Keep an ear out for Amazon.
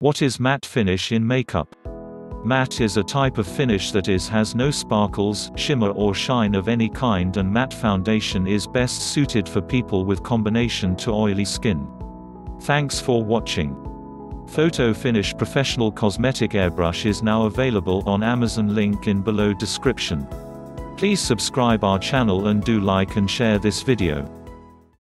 What is matte finish in makeup? Matte is a type of finish that has no sparkles, shimmer or shine of any kind, and matte foundation is best suited for people with combination to oily skin. Thanks for watching. Photo Finish Professional Cosmetic Airbrush is now available on Amazon, link in below description. Please subscribe our channel and do like and share this video.